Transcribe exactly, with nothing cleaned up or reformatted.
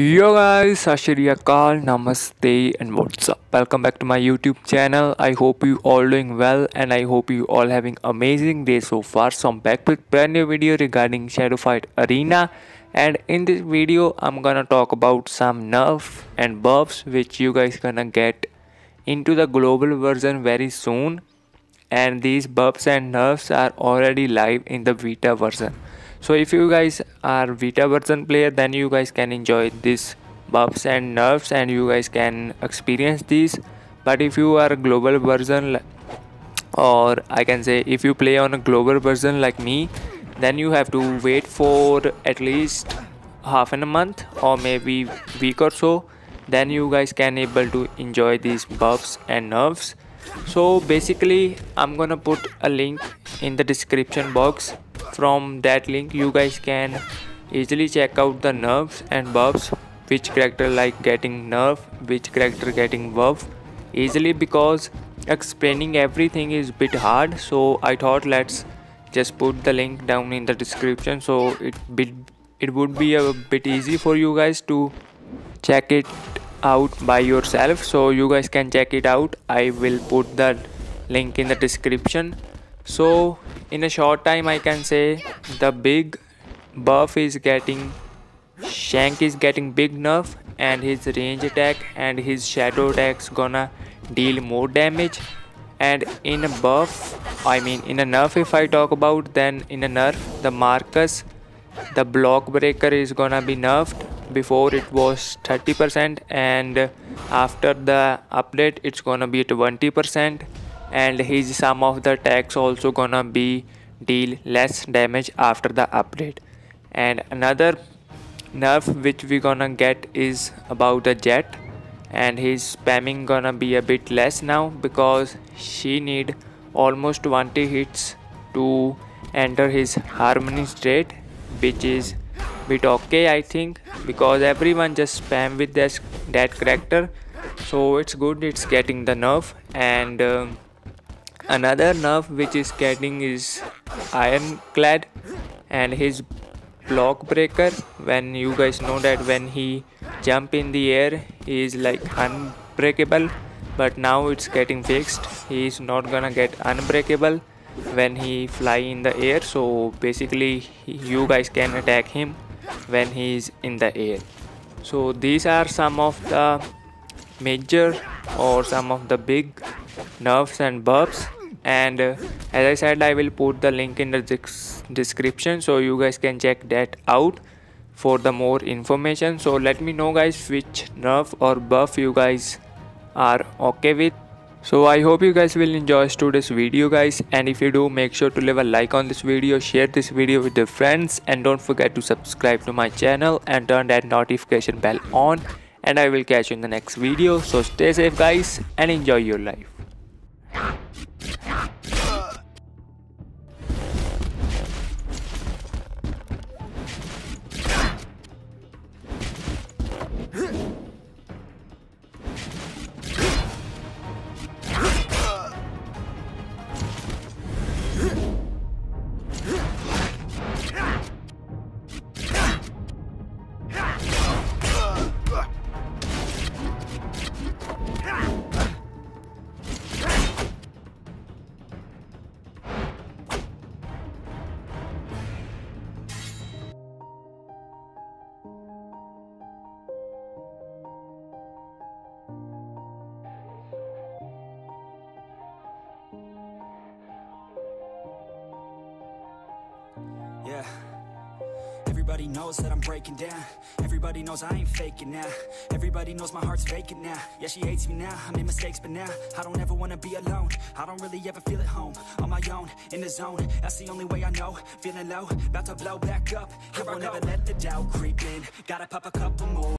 Yo guys, Ashiriya Kaal, namaste and what's up. Welcome back to my YouTube channel. I hope you all doing well and I hope you all having amazing day so far. So I'm back with brand new video regarding Shadow Fight Arena, and in this video I'm gonna talk about some nerfs and buffs which you guys gonna get into the global version very soon, and these buffs and nerfs are already live in the beta version. So if you guys are beta version player, then you guys can enjoy these buffs and nerfs and you guys can experience these. But if you are a global version, or I can say if you play on a global version like me, then you have to wait for at least half in a month or maybe week or so. Then you guys can able to enjoy these buffs and nerfs. So basically I'm gonna put a link in the description box. From that link you guys can easily check out the nerfs and buffs, which character like getting nerf, which character getting buff easily, because explaining everything is a bit hard. So I thought let's just put the link down in the description, so it bit, it would be a bit easy for you guys to check it out by yourself. So you guys can check it out. I will put the link in the description. So in a short time I can say the big buff is getting Shank is getting big nerf, and his range attack and his shadow attacks gonna deal more damage. And in a buff, I mean in a nerf, if I talk about, then in a nerf the Marcus, the block breaker, is gonna be nerfed. Before it was thirty percent and after the update it's gonna be twenty percent, and his some of the attacks also gonna be deal less damage after the update. And another nerf which we gonna get is about the Jet, and his spamming gonna be a bit less now because she need almost twenty hits to enter his harmony state, which is bit okay I think, because everyone just spam with this that character. So it's good it's getting the nerf. And uh, another nerf which is getting is Ironclad and his block breaker. When you guys know that when he jump in the air he is like unbreakable, but now it's getting fixed. He is not gonna get unbreakable when he fly in the air. So basically you guys can attack him when he is in the air. So these are some of the major or some of the big nerfs and buffs, and uh, as I said, I will put the link in the description so you guys can check that out for the more information. So let me know guys which nerf or buff you guys are okay with. So I hope you guys will enjoy today's video guys, and if you do, make sure to leave a like on this video, share this video with your friends, and don't forget to subscribe to my channel and turn that notification bell on, and I will catch you in the next video. So stay safe guys and enjoy your life. Yeah. Everybody knows that I'm breaking down. Everybody knows I ain't faking now. Everybody knows my heart's faking now. Yeah, she hates me now. I made mistakes, but now I don't ever wanna be alone. I don't really ever feel at home. On my own, in the zone. That's the only way I know. Feeling low, about to blow back up. Here I won't ever let the doubt creep in. Gotta pop a couple more.